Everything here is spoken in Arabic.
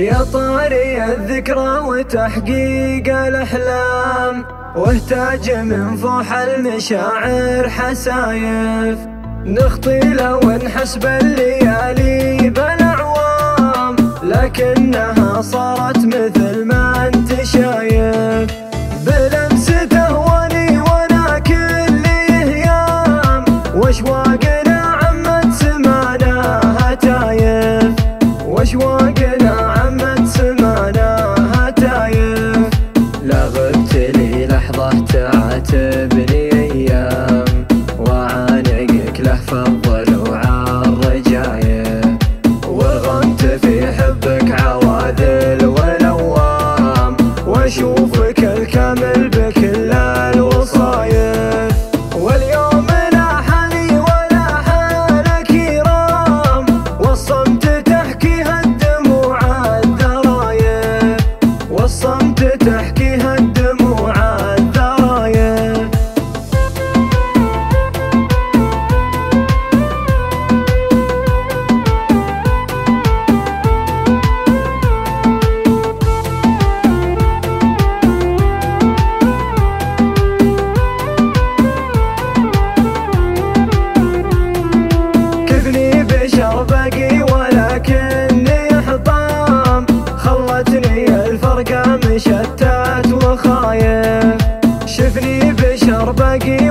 يا طاري الذكرى وتحقيق الأحلام، واهتاج من فوح المشاعر حسايف، نخطي لو ونحسب الليالي بالأعوام، لكنها صارت مثل ما انت شايف. بلمسته وني وانا كلي هيام، واشواقنا عمت سمانا هتايف، واشواقنا عمت سمانا هتايف. لا غبت لي لحظة تعاتبني أيام، وعانقك لهفة الضلوع الرجاية، ورغمت في حبك عواذل والأوام، واشوفك الكامل بكل الوصايف. واليوم لا حالي ولا حالك يرام، والصمت تحكيها الدموع الذرايف، والصمت تحكيها الدموع الذرايف. كفني بشر باقي ولكني حطام، خلتني الفرقة مشتت وخايف. شفني بشر باقي